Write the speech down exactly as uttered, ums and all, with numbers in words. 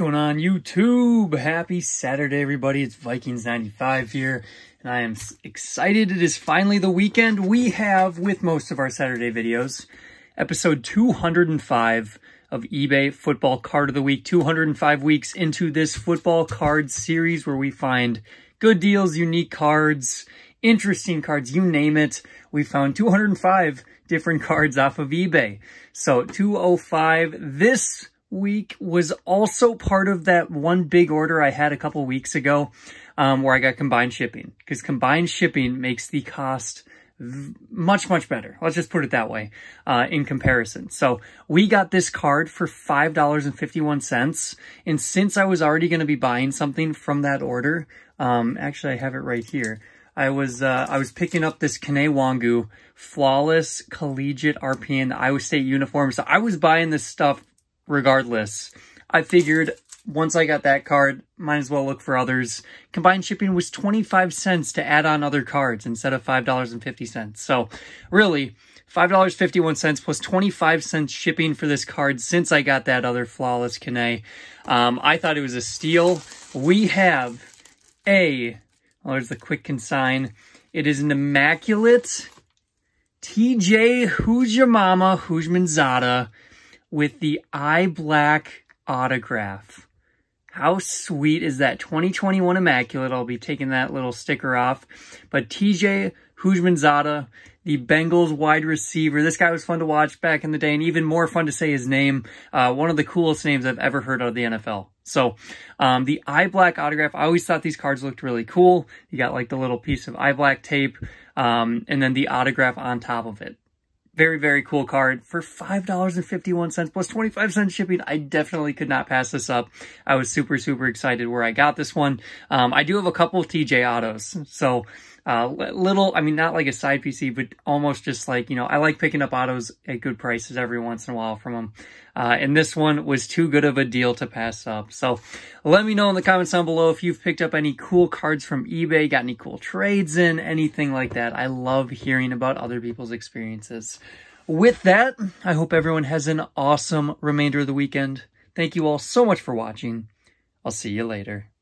going on, YouTube? Happy Saturday, everybody. It's Vikings ninety-five here, and I am excited. It is finally the weekend. We have, with most of our Saturday videos, episode two hundred five of eBay Football Card of the Week. two hundred five weeks into this football card series where we find good deals, unique cards, interesting cards, you name it. We found two hundred five different cards off of eBay. So two oh five this week was also part of that one big order I had a couple weeks ago um, where I got combined shipping, because combined shipping makes the cost much, much better. Let's just put it that way uh, in comparison. So we got this card for five dollars and fifty-one cents. And since I was already going to be buying something from that order, um, actually I have it right here. I was uh, I was picking up this Kaden Wangu Flawless Collegiate R P in the Iowa State uniform. So I was buying this stuff regardless. I figured once I got that card, might as well look for others. Combined shipping was twenty-five cents to add on other cards instead of five dollars and fifty cents. So really, five dollars and fifty-one cents plus twenty-five cents shipping for this card since I got that other Flawless Kaden. Um, I thought it was a steal. We have a... Well, there's the quick consign. It is an immaculate T J Houshmandzadeh with the eye black autograph. How sweet is that? twenty twenty-one immaculate. I'll be taking that little sticker off. But T J Houshmandzadeh, the Bengals wide receiver. This guy was fun to watch back in the day, and even more fun to say his name. Uh, one of the coolest names I've ever heard out of the N F L. So um, the eye black autograph, I always thought these cards looked really cool. You got like the little piece of eye black tape um, and then the autograph on top of it. Very, very cool card for five dollars and fifty-one cents plus twenty-five cents shipping. I definitely could not pass this up. I was super, super excited where I got this one. Um, I do have a couple of T J autos. So uh, little, I mean, not like a side P C, but almost just like, you know, I like picking up autos at good prices every once in a while from them. Uh, and this one was too good of a deal to pass up. So let me know in the comments down below if you've picked up any cool cards from eBay, got any cool trades in, anything like that. I love hearing about other people's experiences. With that, I hope everyone has an awesome remainder of the weekend. Thank you all so much for watching. I'll see you later.